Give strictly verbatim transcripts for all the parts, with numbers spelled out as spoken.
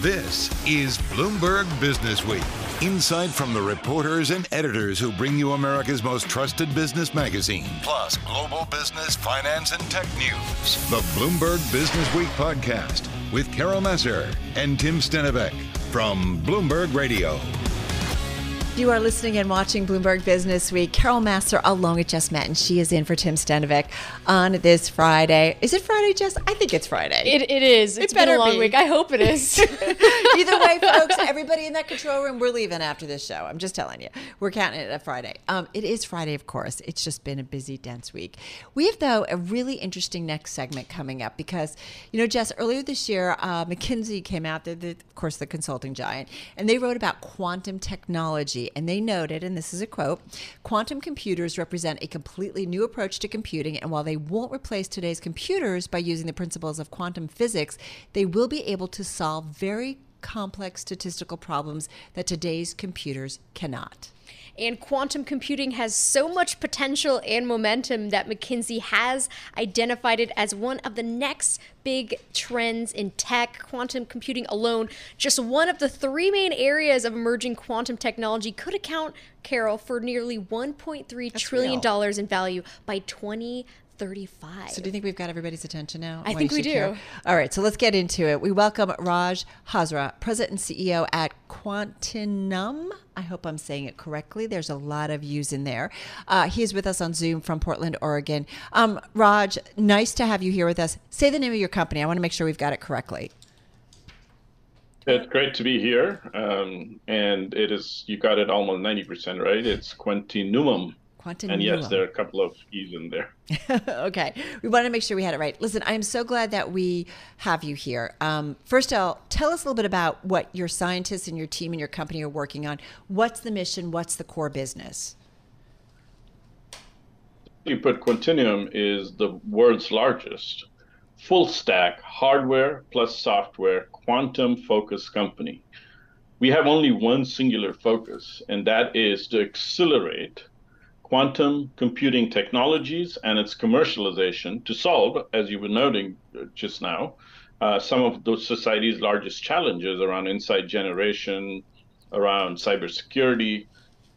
This is Bloomberg Business Week. Insight from the reporters and editors who bring you America's most trusted business magazine. Plus, global business, finance, and tech news. The Bloomberg Business Week podcast with Carol Massar and Tim Stenovec from Bloomberg Radio. You are listening and watching Bloomberg Business Week. Carol Massar along with Jess Menton. She is in for Tim Stenovec on this Friday. Is it Friday, Jess? I think it's Friday. It, it is. It's, it's been a long be. week. I hope it is. Either way, folks, everybody in that control room, we're leaving after this show. I'm just telling you. We're counting it a Friday. Um, it is Friday, of course. It's just been a busy, dense week. We have, though, a really interesting next segment coming up because, you know, Jess, earlier this year, uh, McKinsey came out, the, the, of course, the consulting giant, and they wrote about quantum technology. And they noted, and this is a quote, quantum computers represent a completely new approach to computing. And while they won't replace today's computers by using the principles of quantum physics, they will be able to solve very complex statistical problems that today's computers cannot. And quantum computing has so much potential and momentum that McKinsey has identified it as one of the next big trends in tech. Quantum computing alone, just one of the three main areas of emerging quantum technology, could account, Carol, for nearly one point three trillion dollars in value by twenty thirty-five. So do you think we've got everybody's attention now? I Why think we do. Care? All right, so let's get into it. We welcome Raj Hazra, President and C E O at Quantinuum. I hope I'm saying it correctly. There's a lot of U's in there. Uh, he is with us on Zoom from Portland, Oregon. Um, Raj, nice to have you here with us. Say the name of your company. I want to make sure we've got it correctly. It's great to be here. Um, and it is, you got it almost ninety percent right. It's Quantinuum. Quantinuum. And yes, there are a couple of E's in there. Okay. We want to make sure we had it right. Listen, I'm so glad that we have you here. Um, first of all, tell us a little bit about what your scientists and your team and your company are working on. What's the mission? What's the core business? You put Quantinuum is the world's largest full stack hardware plus software quantum focused company. We have only one singular focus, and that is to accelerate quantum computing technologies and its commercialization to solve, as you were noting just now, uh, some of those society's largest challenges around insight generation, around cybersecurity.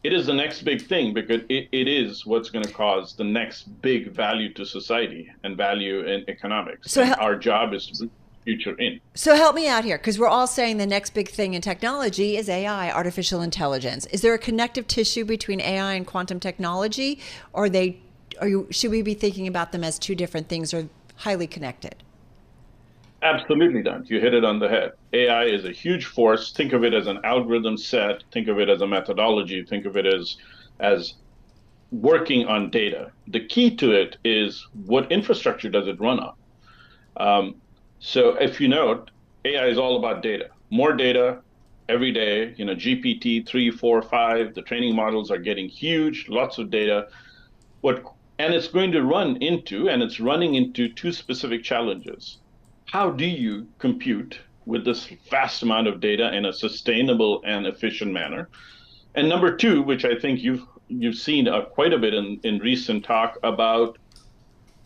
It is the next big thing because it, it is what's going to cause the next big value to society and value in economics. So hel- our job is to bring the future in. So help me out here, because we're all saying the next big thing in technology is A I, artificial intelligence. Is there a connective tissue between A I and quantum technology, or they, are you, should we be thinking about them as two different things or highly connected? Absolutely not. You hit it on the head. A I is a huge force. Think of it as an algorithm set. Think of it as a methodology. Think of it as, as working on data. The key to it is what infrastructure does it run on? Um, so if you note, A I is all about data. More data every day. You know, G P T three, four, five, the training models are getting huge, lots of data. What, and it's going to run into, and it's running into two specific challenges. How do you compute with this vast amount of data in a sustainable and efficient manner? And number two, which I think you've you've seen uh, quite a bit in, in recent talk about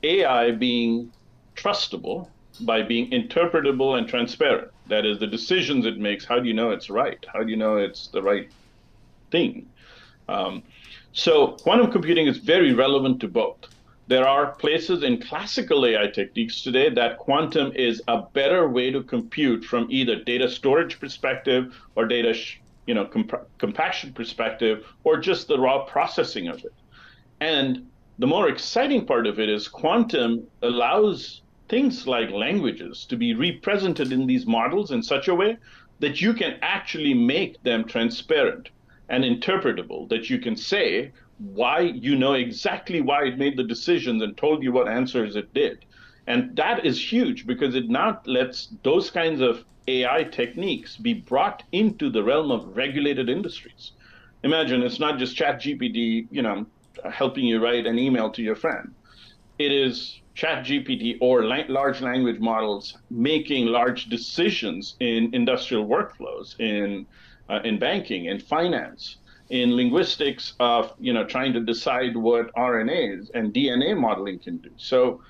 A I being trustable by being interpretable and transparent. That is, the decisions it makes, how do you know it's right? How do you know it's the right thing? Um, so quantum computing is very relevant to both. There are places in classical A I techniques today that quantum is a better way to compute from either data storage perspective or data sh- you know, comp- compaction perspective, or just the raw processing of it. And the more exciting part of it is quantum allows things like languages to be represented in these models in such a way that you can actually make them transparent and interpretable, that you can say, why you know exactly why it made the decisions and told you what answers it did. And that is huge because it now lets those kinds of A I techniques be brought into the realm of regulated industries. Imagine it's not just Chat G P T, you know, helping you write an email to your friend. It is Chat G P T or la- large language models making large decisions in industrial workflows, in uh, in banking, in finance, in linguistics of, you know, trying to decide what R N As and D N A modeling can do. So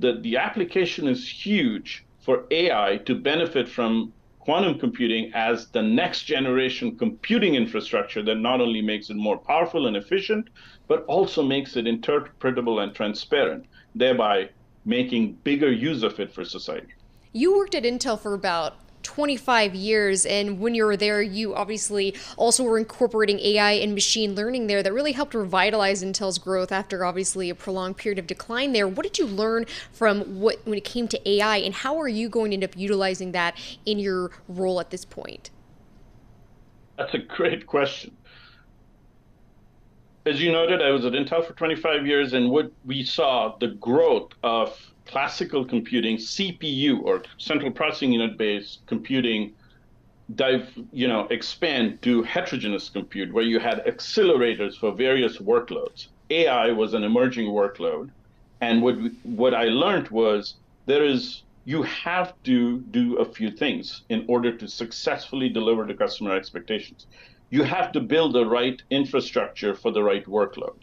the, the application is huge for A I to benefit from quantum computing as the next generation computing infrastructure that not only makes it more powerful and efficient, but also makes it interpretable and transparent, thereby making bigger use of it for society. You worked at Intel for about twenty-five years, and when you were there, you obviously also were incorporating A I and machine learning there. That really helped revitalize Intel's growth after obviously a prolonged period of decline there. What did you learn from what when it came to A I, and how are you going to end up utilizing that in your role at this point? That's a great question. As you noted, I was at Intel for twenty-five years, and what we saw, the growth of classical computing, C P U or central processing unit-based computing, dive, you know, expand to heterogeneous compute, where you had accelerators for various workloads. A I was an emerging workload, and what what I learned was there is you have to do a few things in order to successfully deliver to customer expectations. You have to build the right infrastructure for the right workload.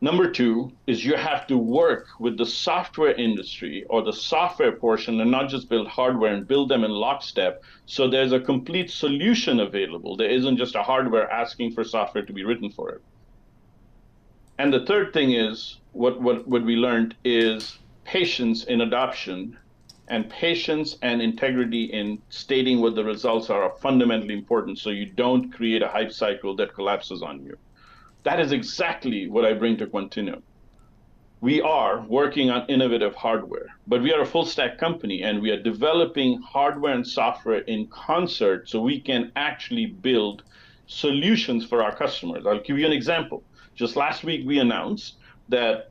Number two is you have to work with the software industry or the software portion and not just build hardware and build them in lockstep. So there's a complete solution available. There isn't just a hardware asking for software to be written for it. And the third thing is what, what, what we learned is patience in adoption, and patience and integrity in stating what the results are are fundamentally important, so you don't create a hype cycle that collapses on you. That is exactly what I bring to Quantinuum. We are working on innovative hardware, but we are a full stack company, and we are developing hardware and software in concert so we can actually build solutions for our customers. I'll give you an example. Just last week, we announced that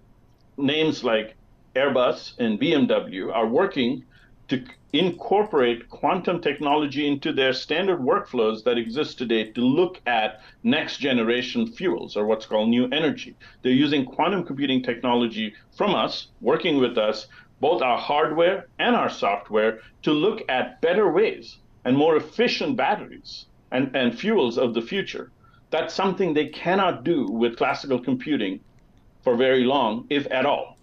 names like Airbus and B M W are working to incorporate quantum technology into their standard workflows that exist today to look at next generation fuels, or what's called new energy. They're using quantum computing technology from us, working with us, both our hardware and our software, to look at better ways and more efficient batteries and, and fuels of the future. That's something they cannot do with classical computing for very long, if at all.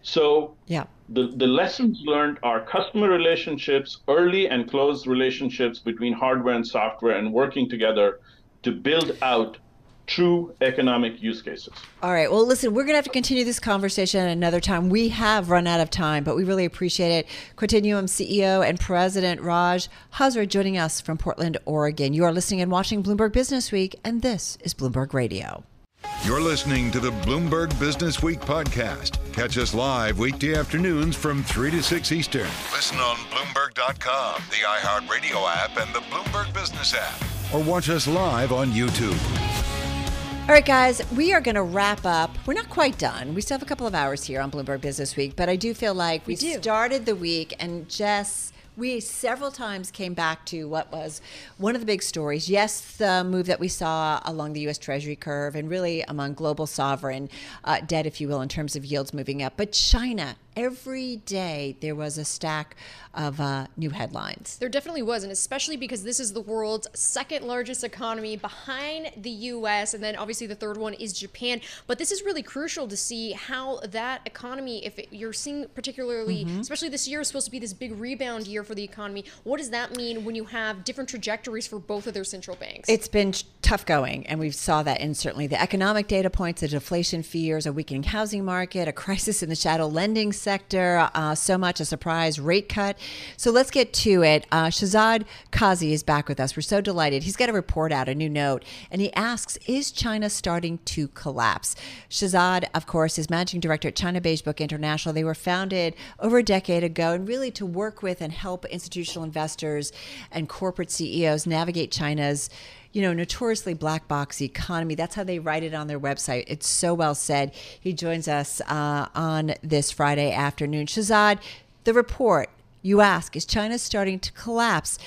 So yeah. The, the lessons learned are customer relationships, early and closed relationships between hardware and software, and working together to build out true economic use cases. All right. Well, listen, we're going to have to continue this conversation another time. We have run out of time, but we really appreciate it. Quantinuum C E O and President Raj Hazra joining us from Portland, Oregon. You are listening and watching Bloomberg Business Week, and this is Bloomberg Radio. You're listening to the Bloomberg Business Week podcast. Catch us live weekday afternoons from three to six Eastern. Listen on Bloomberg dot com, the iHeartRadio app, and the Bloomberg Business app. Or watch us live on YouTube. All right, guys, we are going to wrap up. We're not quite done. We still have a couple of hours here on Bloomberg Business Week, but I do feel like we, we started the week, and Jess, we several times came back to what was one of the big stories. Yes, the move that we saw along the U S Treasury curve and really among global sovereign uh, debt, if you will, in terms of yields moving up. But China, every day there was a stack of uh, new headlines. There definitely was, and especially because this is the world's second largest economy behind the U S, and then obviously the third one is Japan. But this is really crucial to see how that economy, if it, you're seeing particularly, mm-hmm. especially this year is supposed to be this big rebound year for the economy. What does that mean when you have different trajectories for both of their central banks? It's been tough going, and we saw that in certainly the economic data points, the deflation fears, a weakening housing market, a crisis in the shadow lending sector, uh, so much, a surprise rate cut. So let's get to it. Uh, Shehzad Qazi is back with us. We're so delighted. He's got a report out, a new note, and he asks, is China starting to collapse? Shehzad, of course, is managing director at China Beige Book International. They were founded over a decade ago, and really to work with and help institutional investors and corporate C E Os navigate China's, you know, notoriously black box economy. That's how they write it on their website. It's so well said. He joins us uh, on this Friday afternoon. Shehzad, the report, you ask, is China starting to collapse?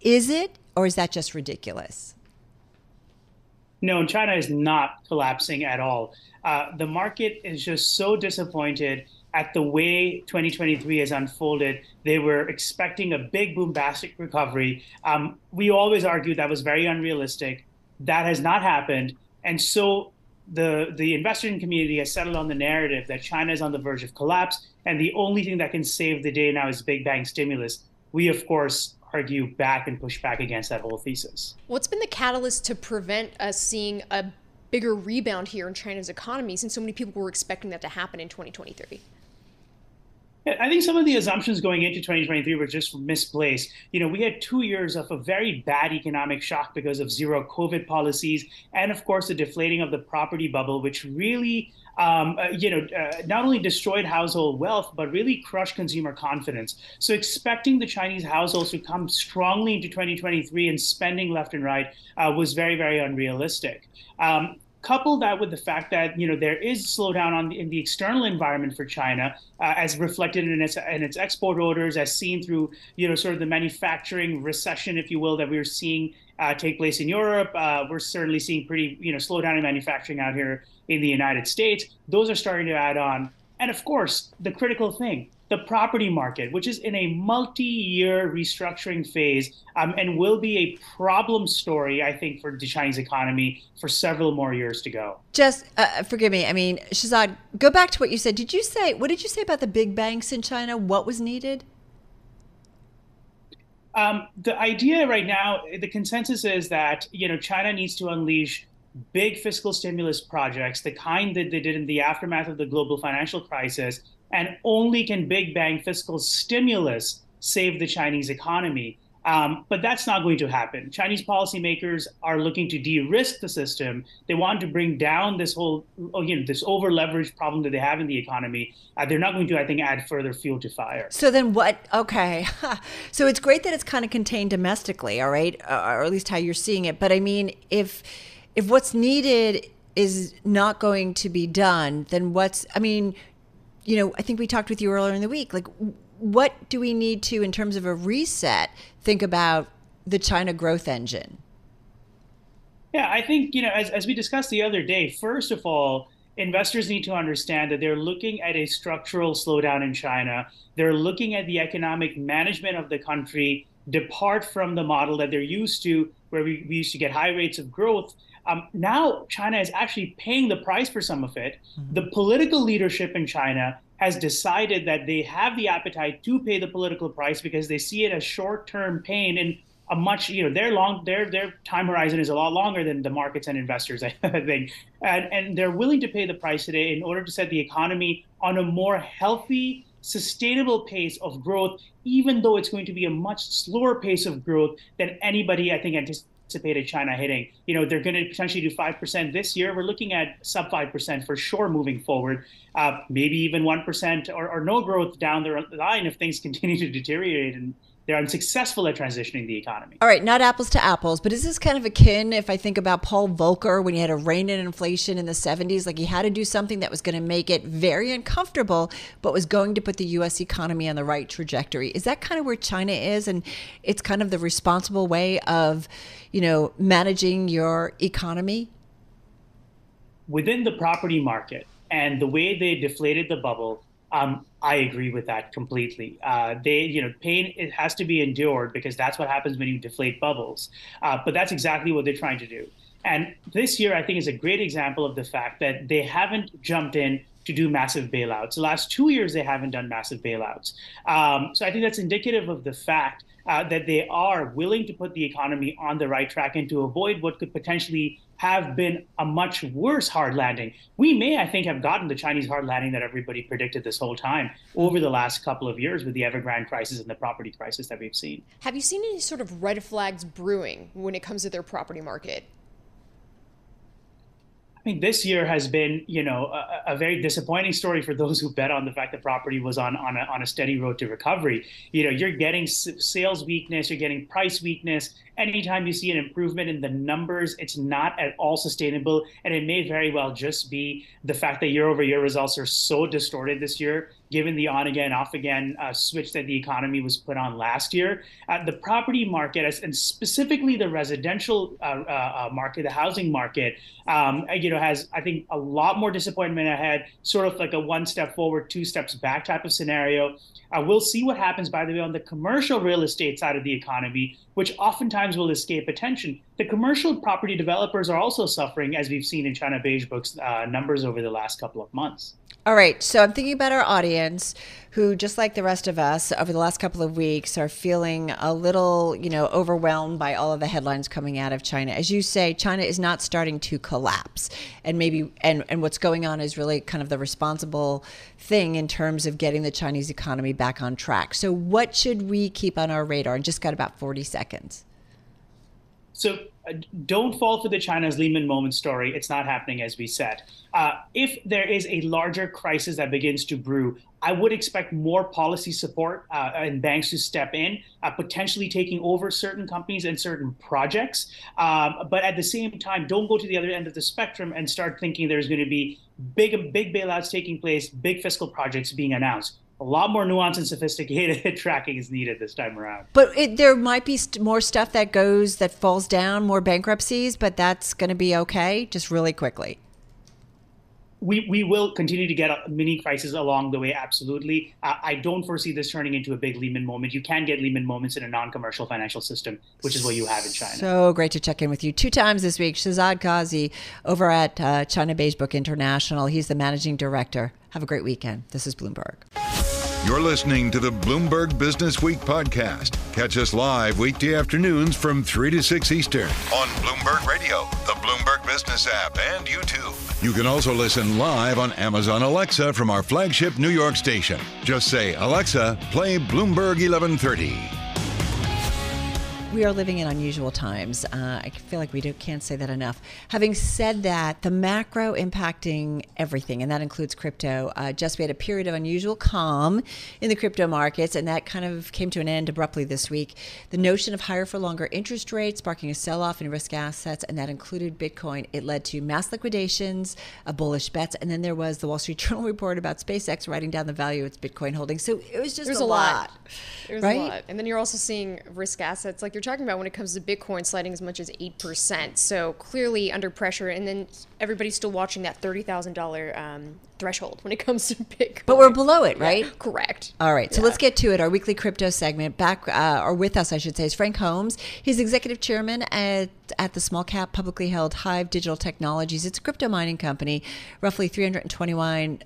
Is it, or is that just ridiculous? No, China is not collapsing at all. Uh, the market is just so disappointed at the way twenty twenty-three has unfolded. They were expecting a big bombastic recovery. Um, we always argued that was very unrealistic. That has not happened. And so the, the investing community has settled on the narrative that China is on the verge of collapse, and the only thing that can save the day now is big bang stimulus. We, of course, argue back and push back against that whole thesis. What's been the catalyst to prevent us seeing a bigger rebound here in China's economy, since so many people were expecting that to happen in twenty twenty-three? I think some of the assumptions going into twenty twenty-three were just misplaced. You know, we had two years of a very bad economic shock because of zero COVID policies, and of course, the deflating of the property bubble, which really, um, uh, you know, uh, not only destroyed household wealth, but really crushed consumer confidence. So expecting the Chinese households to come strongly into twenty twenty-three and spending left and right uh, was very, very unrealistic. Um, Couple that with the fact that, you know, there is slowdown on the, in the external environment for China, uh, as reflected in its in its export orders, as seen through, you know, sort of the manufacturing recession, if you will, that we were seeing uh, take place in Europe. Uh, we're certainly seeing pretty, you know, slowdown in manufacturing out here in the United States. Those are starting to add on. And of course, the critical thing, the property market, which is in a multi-year restructuring phase um, and will be a problem story, I think, for the Chinese economy for several more years to go. Jess, uh, forgive me. I mean, Shehzad, go back to what you said. Did you say, what did you say about the big banks in China? What was needed? Um, the idea right now, the consensus is that, you know, China needs to unleash big fiscal stimulus projects, the kind that they did in the aftermath of the global financial crisis, and only can big bang fiscal stimulus save the Chinese economy. Um, but that's not going to happen. Chinese policymakers are looking to de-risk the system. They want to bring down this whole, you know, this over-leveraged problem that they have in the economy. Uh, they're not going to, I think, add further fuel to fire. So then what? Okay. So it's great that it's kind of contained domestically, all right, uh, or at least how you're seeing it. But I mean, if if what's needed is not going to be done, then what's, I mean, you know, I think we talked with you earlier in the week, like, what do we need to, in terms of a reset, think about the China growth engine? Yeah, I think, you know, as, as we discussed the other day, first of all, investors need to understand that they're looking at a structural slowdown in China. They're looking at the economic management of the country depart from the model that they're used to, where we, we used to get high rates of growth. Um, now China is actually paying the price for some of it. Mm-hmm. The political leadership in China has decided that they have the appetite to pay the political price because they see it as short-term pain and a much, you know, their long, their their time horizon is a lot longer than the markets and investors, I think. And, and they're willing to pay the price today in order to set the economy on a more healthy, sustainable pace of growth, even though it's going to be a much slower pace of growth than anybody, I think, anticipated. anticipated China hitting. You know, they're going to potentially do five percent this year. We're looking at sub five percent for sure moving forward, uh, maybe even one percent or, or no growth down the line if things continue to deteriorate and they're unsuccessful at transitioning the economy. All right, not apples to apples, but is this kind of akin, if I think about Paul Volcker, when he had a rein in inflation in the seventies, like he had to do something that was going to make it very uncomfortable, but was going to put the U S economy on the right trajectory? Is that kind of where China is? And it's kind of the responsible way of, you know, managing your economy? Within the property market and the way they deflated the bubble, Um, I agree with that completely. Uh, they, you know, pain, it has to be endured because that's what happens when you deflate bubbles. Uh, but that's exactly what they're trying to do. And this year, I think, is a great example of the fact that they haven't jumped in to do massive bailouts. The last two years, they haven't done massive bailouts. Um, so I think that's indicative of the fact uh, that they are willing to put the economy on the right track and to avoid what could potentially have been a much worse hard landing. We may, I think, have gotten the Chinese hard landing that everybody predicted this whole time over the last couple of years with the Evergrande crisis and the property crisis that we've seen. Have you seen any sort of red flags brewing when it comes to their property market? I mean, this year has been, you know, a, a very disappointing story for those who bet on the fact that property was on on a, on a steady road to recovery. You know, you're getting sales weakness, you're getting price weakness. Anytime you see an improvement in the numbers, it's not at all sustainable, and it may very well just be the fact that year-over-year results are so distorted this year, given the on-again, off-again uh, switch that the economy was put on last year. Uh, the property market, and specifically the residential uh, uh, market, the housing market, um, you know, has, I think, a lot more disappointment ahead, sort of like a one step forward, two steps back type of scenario. Uh, we'll see what happens, by the way, on the commercial real estate side of the economy, which oftentimes will escape attention. The commercial property developers are also suffering, as we've seen in China Beige Book's uh, numbers over the last couple of months. All right, so I'm thinking about our audience who, just like the rest of us, over the last couple of weeks are feeling a little, you know, overwhelmed by all of the headlines coming out of China. As you say, China is not starting to collapse. And maybe and, and what's going on is really kind of the responsible thing in terms of getting the Chinese economy back on track. So what should we keep on our radar? And just got about forty seconds. So uh, don't fall for the China's Lehman moment story. It's not happening, as we said. Uh, if there is a larger crisis that begins to brew, I would expect more policy support uh, and banks to step in, uh, potentially taking over certain companies and certain projects. Um, but at the same time, don't go to the other end of the spectrum and start thinking there's going to be big, big bailouts taking place, big fiscal projects being announced. A lot more nuanced and sophisticated tracking is needed this time around. But it, there might be st more stuff that goes, that falls down, more bankruptcies, but that's going to be okay, just really quickly. We, we will continue to get a mini crisis along the way, absolutely. Uh, I don't foresee this turning into a big Lehman moment. You can get Lehman moments in a non-commercial financial system, which is what you have in China. So great to check in with you two times this week. Shehzad Qazi over at uh, China Beige Book International. He's the managing director. Have a great weekend. This is Bloomberg. You're listening to the Bloomberg Business Week podcast. Catch us live weekday afternoons from three to six Eastern on Bloomberg Radio, the Bloomberg Business app, and YouTube. You can also listen live on Amazon Alexa from our flagship New York station. Just say, Alexa, play Bloomberg eleven thirty. We are living in unusual times. Uh, I feel like we do, can't say that enough. Having said that, the macro impacting everything, and that includes crypto. Uh, Jess, we had a period of unusual calm in the crypto markets, and that kind of came to an end abruptly this week. The notion of higher for longer interest rates, sparking a sell-off in risk assets, and that included Bitcoin. It led to mass liquidations of bullish bets, and then there was the Wall Street Journal report about SpaceX writing down the value of its Bitcoin holdings. So it was just There's a, a lot. lot. There's right? a lot. And then you're also seeing risk assets, like you're talking about when it comes to Bitcoin sliding as much as eight percent. So clearly under pressure. And then everybody's still watching that thirty thousand dollar um, threshold when it comes to Bitcoin. But we're below it, right? Yeah. Correct. All right. Yeah. So let's get to it. Our weekly crypto segment back uh, or with us, I should say, is Frank Holmes. He's executive chairman at, at the small cap publicly held Hive Digital Technologies. It's a crypto mining company, roughly three hundred twenty-one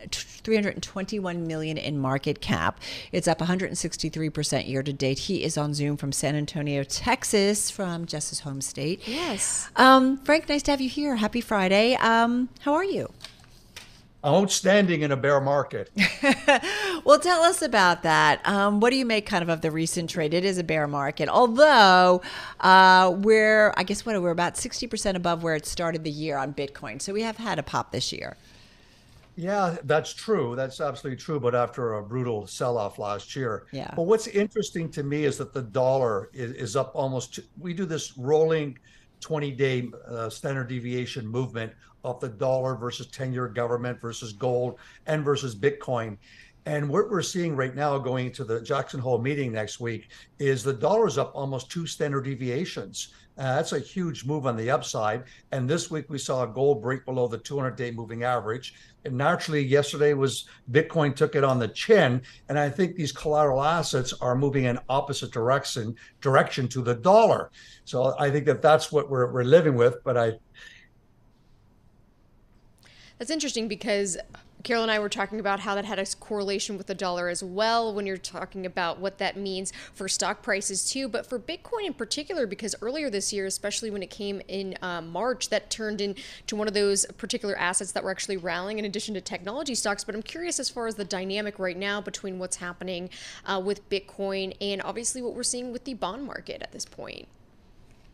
million dollars in market cap. It's up one hundred sixty-three percent year to date. He is on Zoom from San Antonio, Texas, from Jess's home state. Yes. Um, Frank, nice to have you here. Happy Friday. Um, how are you? Outstanding in a bear market. Well, tell us about that. Um, what do you make kind of of the recent trade? It is a bear market, although uh, we're, I guess, what we're about sixty percent above where it started the year on Bitcoin. So we have had a pop this year. Yeah, that's true. That's absolutely true. But after a brutal sell-off last year. Yeah. But what's interesting to me is that the dollar is, is up almost. We do this rolling twenty-day uh, standard deviation movement of the dollar versus ten-year government versus gold and versus Bitcoin. And what we're seeing right now going to the Jackson Hole meeting next week is the dollar's up almost two standard deviations. Uh, that's a huge move on the upside. And this week we saw gold break below the two hundred day moving average. And naturally, yesterday was Bitcoin took it on the chin. And I think these collateral assets are moving in opposite direction direction to the dollar. So I think that that's what we're, we're living with. But I. That's interesting because Carol and I were talking about how that had a correlation with the dollar as well when you're talking about what that means for stock prices too, but for Bitcoin in particular, because earlier this year, especially when it came in uh, March, that turned into one of those particular assets that were actually rallying in addition to technology stocks. But I'm curious as far as the dynamic right now between what's happening uh, with Bitcoin and obviously what we're seeing with the bond market at this point.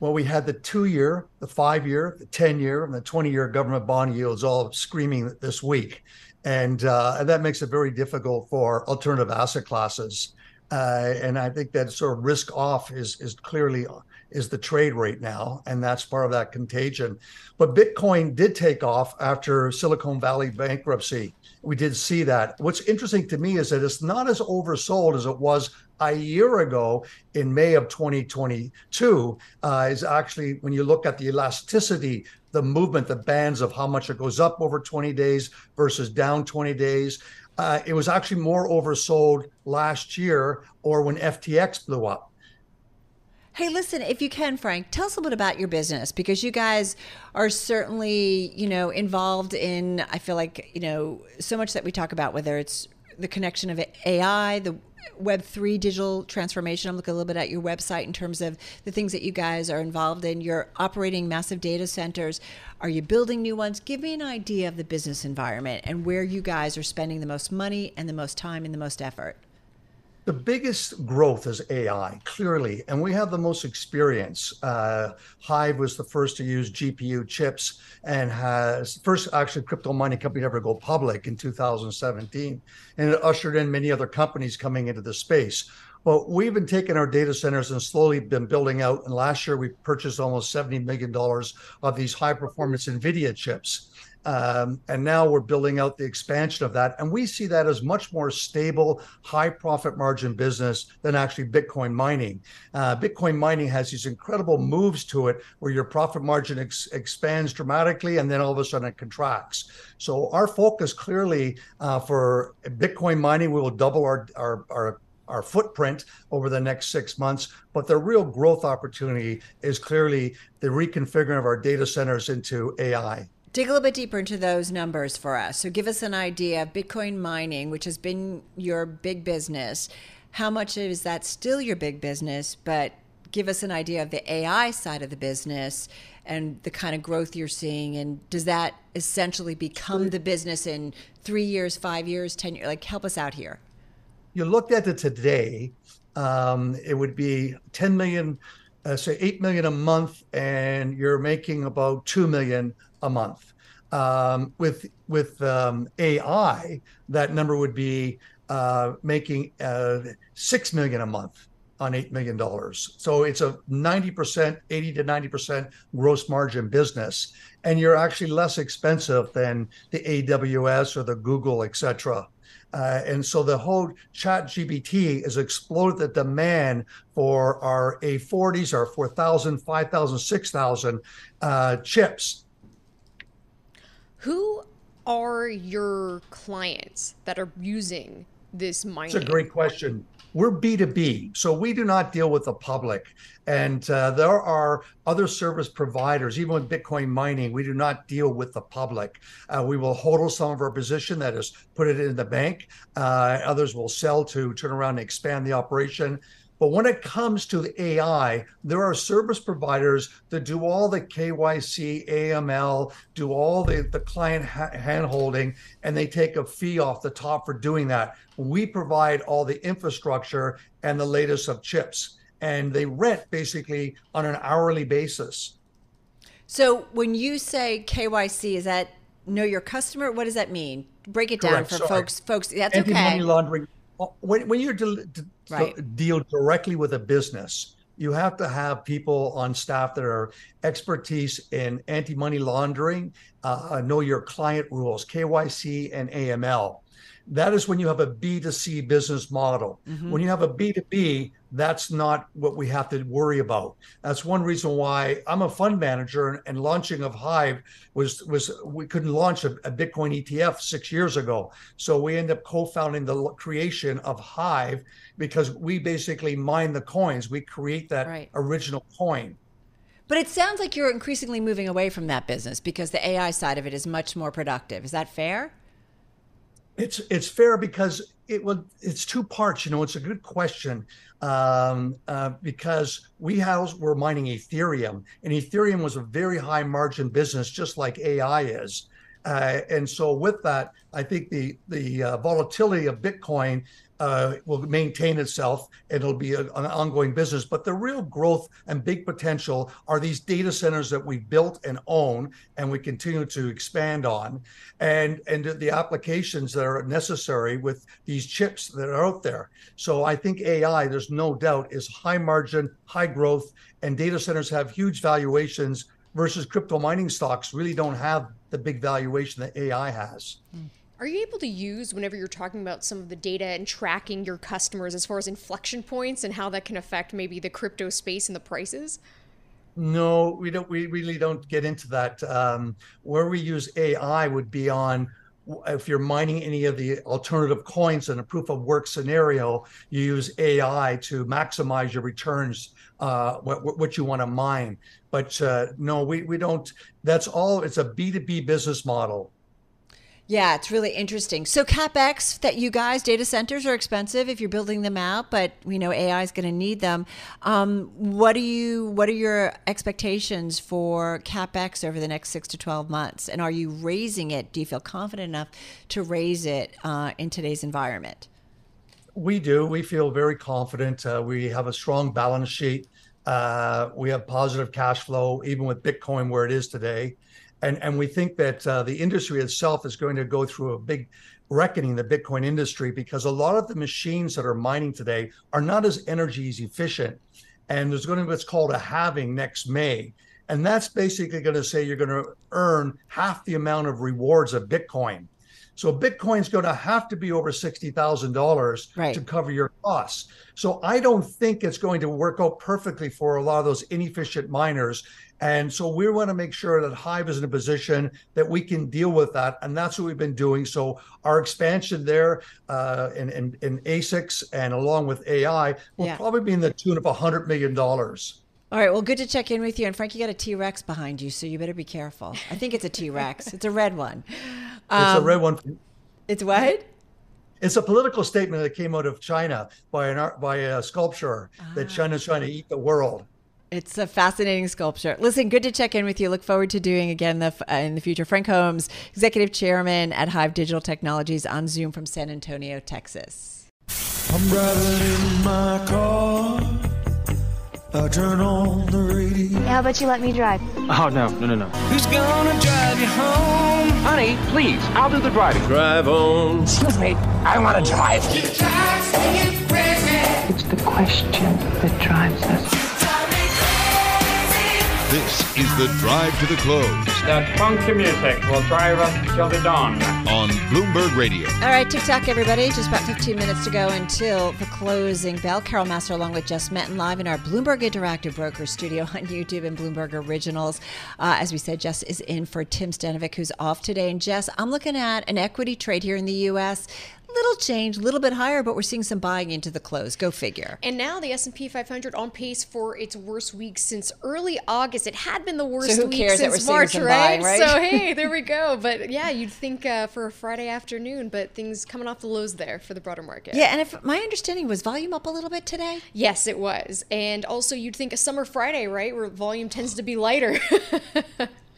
Well, we had the two-year, the five-year, the ten-year, and the twenty-year government bond yields all screaming this week. And, uh, and that makes it very difficult for alternative asset classes. Uh, and I think that sort of risk off is, is clearly is the trade right now. And that's part of that contagion. But Bitcoin did take off after Silicon Valley bankruptcy. We did see that. What's interesting to me is that it's not as oversold as it was a year ago in May of twenty twenty-two uh, is actually when you look at the elasticity, the movement, the bands of how much it goes up over twenty days versus down twenty days. Uh, it was actually more oversold last year or when F T X blew up. Hey, listen, if you can, Frank, tell us a little bit about your business, because you guys are certainly, you know, involved in, I feel like, you know, so much that we talk about, whether it's the connection of A I, the Web three digital transformation. I'm looking a little bit at your website in terms of the things that you guys are involved in. You're operating massive data centers. Are you building new ones? Give me an idea of the business environment and where you guys are spending the most money and the most time and the most effort. The biggest growth is A I, clearly, and we have the most experience. Uh, Hive was the first to use G P U chips and has first actually crypto mining company to ever go public in two thousand seventeen. And it ushered in many other companies coming into the space. Well, we've been taking our data centers and slowly been building out. And last year, we purchased almost seventy million dollars of these high-performance NVIDIA chips. Um, and now we're building out the expansion of that. And we see that as much more stable, high profit margin business than actually Bitcoin mining. Uh, Bitcoin mining has these incredible moves to it where your profit margin ex expands dramatically and then all of a sudden it contracts. So our focus clearly uh, for Bitcoin mining, we will double our, our, our our footprint over the next six months, but the real growth opportunity is clearly the reconfiguring of our data centers into A I. Dig a little bit deeper into those numbers for us. So give us an idea of Bitcoin mining, which has been your big business. How much is that still your big business? But give us an idea of the A I side of the business and the kind of growth you're seeing. And does that essentially become the business in three years, five years, ten years? Like, help us out here. You looked at it today, um, it would be ten million, uh, say eight million a month, and you're making about two million a month. Um, with with um, A I, that number would be uh, making uh, six million a month on eight million dollars. So it's a ninety percent, eighty to ninety percent gross margin business. And you're actually less expensive than the A W S or the Google, et cetera. Uh, and so the whole Chat G P T has exploded the demand for our A forties, our four thousand, five thousand, six thousand uh, chips. Who are your clients that are using this mining? That's a great question. We're B two B, so we do not deal with the public. And uh, there are other service providers, even with Bitcoin mining, we do not deal with the public. Uh, we will hodl some of our position, that is, put it in the bank. Uh, others will sell to turn around and expand the operation. But when it comes to the A I, there are service providers that do all the K Y C, A M L, do all the, the client ha hand-holding, and they take a fee off the top for doing that. We provide all the infrastructure and the latest of chips, and they rent basically on an hourly basis. So when you say K Y C, is that know your customer? What does that mean? Break it Correct. down for Sorry. folks. Folks, that's Anti-money okay. Anti-money laundering. When, when you're de de right. deal directly with a business, you have to have people on staff that are expertise in anti-money laundering, uh, know your client rules, K Y C and A M L. That is when you have a B two C business model. Mm-hmm. When you have a B two B, that's not what we have to worry about. That's one reason why I'm a fund manager, and, and launching of Hive was, was we couldn't launch a, a Bitcoin E T F six years ago. So we end up co-founding the creation of Hive because we basically mine the coins. We create that right. original coin. But it sounds like you're increasingly moving away from that business because the A I side of it is much more productive. Is that fair? It's it's fair because it will. It's two parts. You know, it's a good question um, uh, because we house we're mining Ethereum, and Ethereum was a very high margin business, just like A I is. Uh, and so with that, I think the the uh, volatility of Bitcoin uh, will maintain itself. It'll be a, an ongoing business. But the real growth and big potential are these data centers that we built and own, and we continue to expand on, and and the applications that are necessary with these chips that are out there. So I think A I, there's no doubt, is high margin, high growth, and data centers have huge valuations versus crypto mining stocks really don't have the big valuation that A I has. Are you able to use, whenever you're talking about some of the data and tracking your customers as far as inflection points and how that can affect maybe the crypto space and the prices? No, we don't. We really don't get into that. Um, where we use A I would be on if you're mining any of the alternative coins in a proof of work scenario, you use A I to maximize your returns, uh, what, what you want to mine. But uh, no, we, we don't. That's all. It's a B two B business model. Yeah, it's really interesting. So CapEx that you guys, data centers are expensive if you're building them out, but we know A I is going to need them. Um, what do you, what are your expectations for CapEx over the next six to twelve months? And are you raising it? Do you feel confident enough to raise it uh, in today's environment? We do. We feel very confident. Uh, we have a strong balance sheet. Uh, we have positive cash flow, even with Bitcoin where it is today. And, and we think that uh, the industry itself is going to go through a big reckoning, the Bitcoin industry, because a lot of the machines that are mining today are not as energy efficient. And there's going to be what's called a halving next May. And that's basically going to say you're going to earn half the amount of rewards of Bitcoin. So Bitcoin's going to have to be over sixty thousand dollars right, to cover your costs. So I don't think it's going to work out perfectly for a lot of those inefficient miners. And so we want to make sure that Hive is in a position that we can deal with that. And that's what we've been doing. So our expansion there uh, in, in, in A SICs and along with A I will yeah. probably be in the tune of one hundred million dollars. All right. Well, good to check in with you. And Frank, you got a T-Rex behind you, so you better be careful. I think it's a T-Rex. It's a red one. Um, it's a red one. It's what? It's a political statement that came out of China by an art, by a sculptor ah. that China's trying to eat the world. It's a fascinating sculpture. Listen, good to check in with you. Look forward to doing again the, uh, in the future. Frank Holmes, Executive Chairman at Hive Digital Technologies, on Zoom from San Antonio, Texas. I'm driving in my car. I turn on the radio. How about you let me drive? Oh, no, no, no, no. Who's gonna drive you home? Honey, please, I'll do the driving. Drive on. Excuse me, I want to drive. It drives me crazy. It's the question that drives us. This is the Drive to the Close. That funky music will drive us till the dawn. On Bloomberg Radio. All right, tick-tock, everybody. Just about fifteen minutes to go until the closing bell. Carol Massar along with Jess Menton live in our Bloomberg Interactive Brokers studio on YouTube and Bloomberg Originals. Uh, as we said, Jess is in for Tim Stenovec, who's off today. And Jess, I'm looking at an equity trade here in the U S Little change, a little bit higher, but we're seeing some buying into the close. Go figure. And now the S and P five hundred on pace for its worst week since early August. It had been the worst so week since March, right? Buying, right? So hey, there we go. But yeah, you'd think uh, for a Friday afternoon, but things coming off the lows there for the broader market. Yeah, and if my understanding was volume up a little bit today? Yes, it was. And also you'd think a summer Friday, right, where volume tends to be lighter.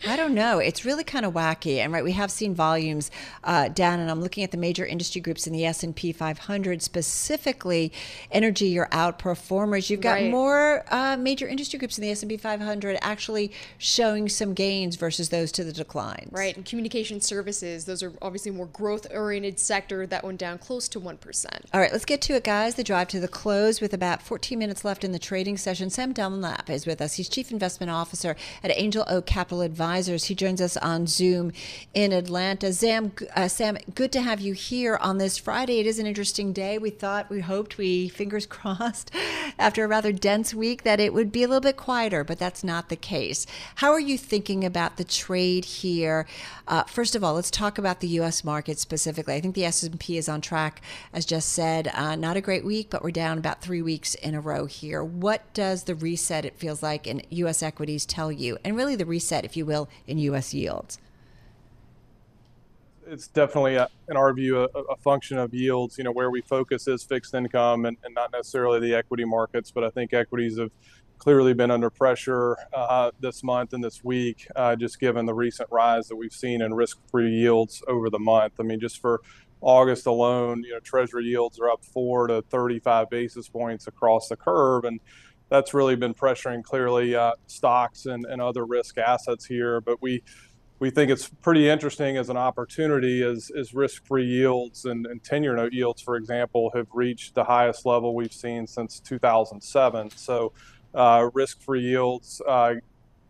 I don't know. It's really kind of wacky. And right, we have seen volumes uh, down, and I'm looking at the major industry groups in the S and P five hundred, specifically energy, your outperformers. You've got right. more uh, major industry groups in the S and P five hundred actually showing some gains versus those to the declines. Right. And communication services, those are obviously more growth-oriented sector. That one down close to one percent. All right, let's get to it, guys. The drive to the close with about fourteen minutes left in the trading session. Sam Dunlap is with us. He's Chief Investment Officer at Angel Oak Capital Advisors. He joins us on Zoom in Atlanta. Sam, uh, Sam, good to have you here on this Friday. It is an interesting day. We thought, we hoped, we fingers crossed, after a rather dense week that it would be a little bit quieter, but that's not the case. How are you thinking about the trade here? Uh, first of all, let's talk about the U S market specifically. I think the S and P is on track, as just said. Uh, not a great week, but we're down about three weeks in a row here. What does the reset, it feels like, in U S equities tell you? And really the reset, if you will, in U S yields? It's definitely, a, in our view, a, a function of yields. You know, where we focus is fixed income and, and not necessarily the equity markets, but I think equities have clearly been under pressure uh, this month and this week, uh, just given the recent rise that we've seen in risk-free yields over the month. I mean, just for August alone, you know, Treasury yields are up four to thirty-five basis points across the curve, and that's really been pressuring clearly uh, stocks and, and other risk assets here. But we we think it's pretty interesting as an opportunity as, as risk-free yields and, and ten-year note yields, for example, have reached the highest level we've seen since two thousand seven. So uh, risk-free yields uh,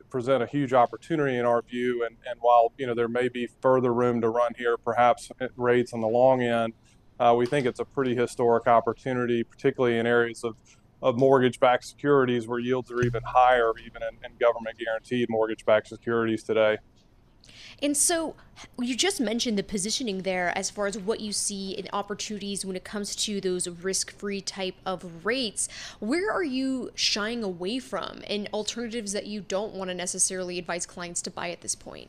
present a huge opportunity in our view. And, and while you know there may be further room to run here, perhaps rates on the long end, uh, we think it's a pretty historic opportunity, particularly in areas of of mortgage-backed securities where yields are even higher, even in, in government-guaranteed mortgage-backed securities today. And so you just mentioned the positioning there as far as what you see in opportunities when it comes to those risk-free type of rates. Where are you shying away from and alternatives that you don't want to necessarily advise clients to buy at this point?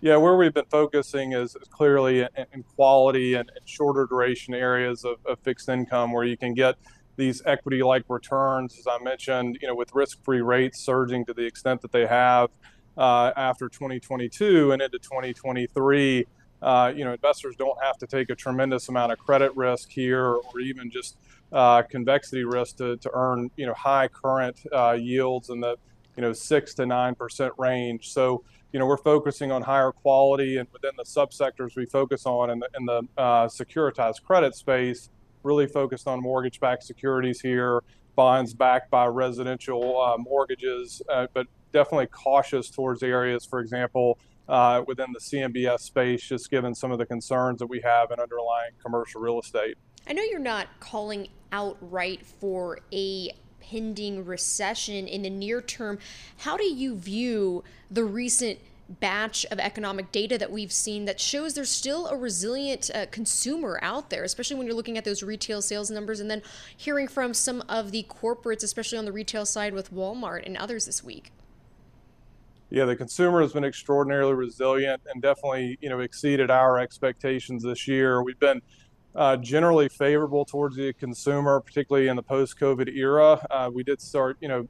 Yeah, where we've been focusing is clearly in, in quality and, and shorter duration areas of, of fixed income where you can get these equity-like returns, as I mentioned, you know, with risk-free rates surging to the extent that they have uh, after twenty twenty-two and into twenty twenty-three. Uh, you know, investors don't have to take a tremendous amount of credit risk here, or even just uh, convexity risk to, to earn, you know, high current uh, yields in the, you know, six to nine percent range. So, you know, we're focusing on higher quality, and within the subsectors we focus on in the, in the uh, securitized credit space, really focused on mortgage-backed securities here, bonds backed by residential uh, mortgages, uh, but definitely cautious towards areas, for example, uh, within the C M B S space, just given some of the concerns that we have in underlying commercial real estate. I know you're not calling outright for a pending recession in the near term. How do you view the recent batch of economic data that we've seen that shows there's still a resilient uh, consumer out there, especially when you're looking at those retail sales numbers, and then hearing from some of the corporates, especially on the retail side with Walmart and others this week? Yeah, the consumer has been extraordinarily resilient and definitely, you know, exceeded our expectations this year. We've been Uh, generally favorable towards the consumer, particularly in the post-COVID era. Uh, we did start, you know,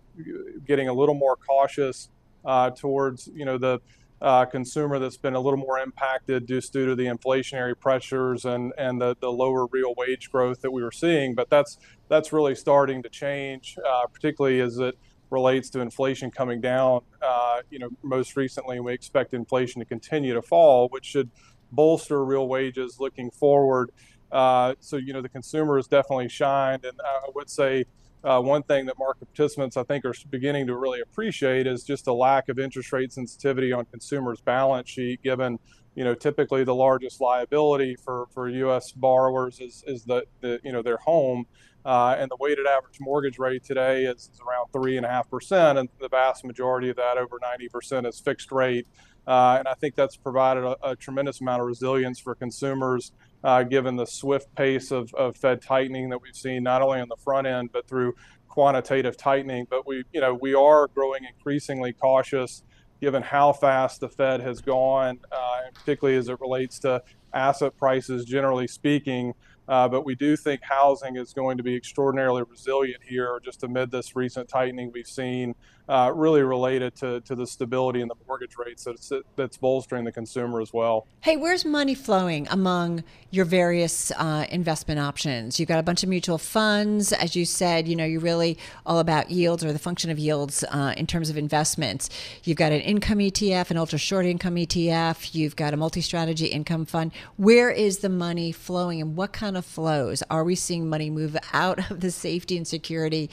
getting a little more cautious uh, towards, you know, the uh, consumer that's been a little more impacted just due to the inflationary pressures and and the, the lower real wage growth that we were seeing. But that's that's really starting to change, uh, particularly as it relates to inflation coming down. Uh, you know, most recently we expect inflation to continue to fall, which should bolster real wages looking forward. Uh, so, you know, the consumer has definitely shined. And I would say uh, one thing that market participants, I think, are beginning to really appreciate is just the lack of interest rate sensitivity on consumers' balance sheet, given, you know, typically the largest liability for, for U S borrowers is, is the, the, you know, their home. Uh, and the weighted average mortgage rate today is, is around three and a half percent. And the vast majority of that, over ninety percent, is fixed rate. Uh, and I think that's provided a, a tremendous amount of resilience for consumers, uh, given the swift pace of, of Fed tightening that we've seen, not only on the front end, but through quantitative tightening. But we, you know, we are growing increasingly cautious, given how fast the Fed has gone, uh, and particularly as it relates to asset prices, generally speaking. Uh, but we do think housing is going to be extraordinarily resilient here, just amid this recent tightening we've seen, uh, really related to, to the stability in the mortgage rates that's, that's bolstering the consumer as well. Hey, where's money flowing among your various uh, investment options? You've got a bunch of mutual funds. As you said, you know, you're really all about yields, or the function of yields, uh, in terms of investments. You've got an income E T F, an ultra short income E T F. You've got a multi-strategy income fund. Where is the money flowing, and what kind of flows? Are we seeing money move out of the safety and security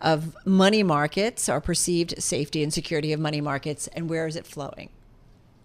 of money markets, or perceived safety and security of money markets, and where is it flowing,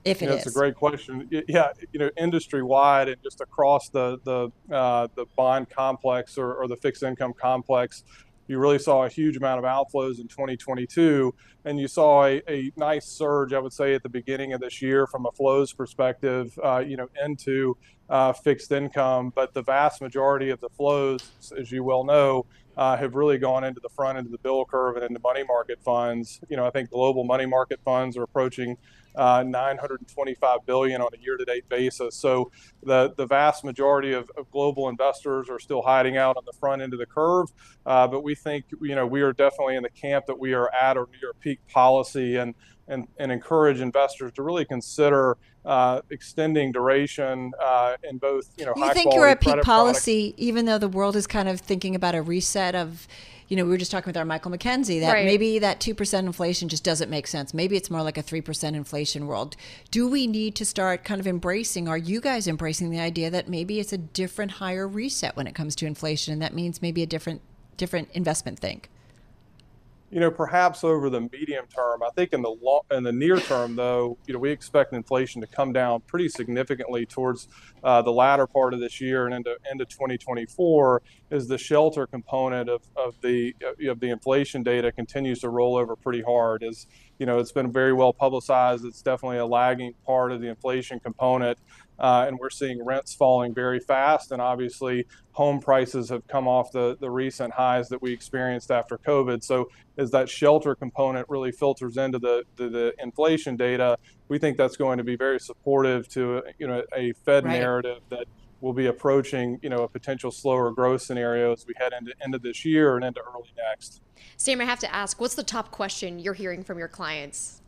if it yeah, is? That's a great question. Yeah, you know, industry-wide and just across the the uh, the bond complex, or, or the fixed income complex, you really saw a huge amount of outflows in twenty twenty-two, and you saw a, a nice surge, I would say, at the beginning of this year from a flows perspective, uh, you know, into uh, fixed income. But the vast majority of the flows, as you well know, uh, have really gone into the front end of the bill curve and into money market funds. You know, I think global money market funds are approaching uh, nine hundred twenty-five billion dollars on a year-to-date basis. So the, the vast majority of, of global investors are still hiding out on the front end of the curve. Uh, but we think, you know, we are definitely in the camp that we are at or near peak policy, and and, and encourage investors to really consider uh, extending duration uh, in both, you know, high quality. You think you're at peak policy, even though the world is kind of thinking about a reset of, you know, we were just talking with our Michael McKenzie that right. maybe that two percent inflation just doesn't make sense. Maybe it's more like a three percent inflation world. Do we need to start kind of embracing, are you guys embracing the idea that maybe it's a different, higher reset when it comes to inflation, and that means maybe a different, different investment think? you know, perhaps over the medium term. I think in the long, in the near term, though, you know, we expect inflation to come down pretty significantly towards uh, the latter part of this year and into into twenty twenty-four as the shelter component of of the of the inflation data continues to roll over pretty hard. As you know, it's been very well publicized. It's definitely a lagging part of the inflation component. Uh, and we're seeing rents falling very fast, and obviously home prices have come off the, the recent highs that we experienced after COVID. So as that shelter component really filters into the, the, the inflation data, we think that's going to be very supportive to you know a Fed right. narrative that will be approaching you know a potential slower growth scenario as we head into end of this year and into early next. Sam, I have to ask, what's the top question you're hearing from your clients?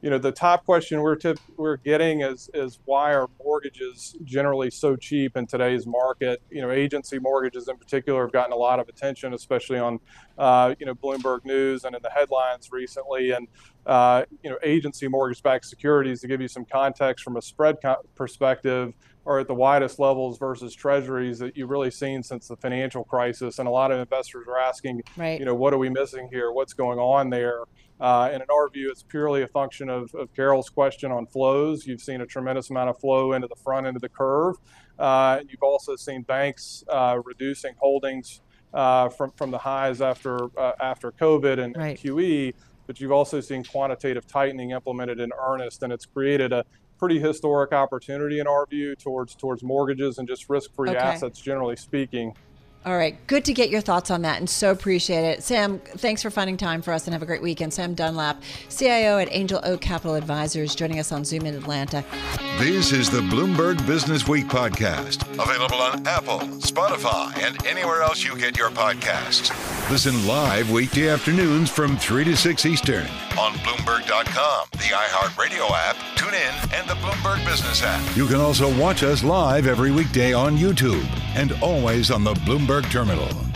You know, the top question we're tip, we're getting is is why are mortgages generally so cheap in today's market? You know, agency mortgages in particular have gotten a lot of attention, especially on, uh, you know, Bloomberg News and in the headlines recently. And, uh, you know, agency mortgage-backed securities, to give you some context from a spread co- perspective, are at the widest levels versus treasuries that you've really seen since the financial crisis. And a lot of investors are asking, right. you know, what are we missing here? What's going on there? Uh, and in our view, it's purely a function of, of Carol's question on flows. You've seen a tremendous amount of flow into the front end of the curve. Uh, you've also seen banks uh, reducing holdings uh, from, from the highs after uh, after COVID and, right. and Q E, but you've also seen quantitative tightening implemented in earnest, and it's created a pretty historic opportunity in our view towards, towards mortgages and just risk-free okay. assets, generally speaking. All right. Good to get your thoughts on that, and so appreciate it. Sam, thanks for finding time for us, and have a great weekend. Sam Dunlap, C I O at Angel Oak Capital Advisors, joining us on Zoom in Atlanta. This is the Bloomberg Business Week podcast, available on Apple, Spotify, and anywhere else you get your podcasts. Listen live weekday afternoons from three to six Eastern on Bloomberg dot com, the iHeartRadio app, TuneIn, and the Bloomberg Business app. You can also watch us live every weekday on YouTube and always on the Bloomberg Terminal.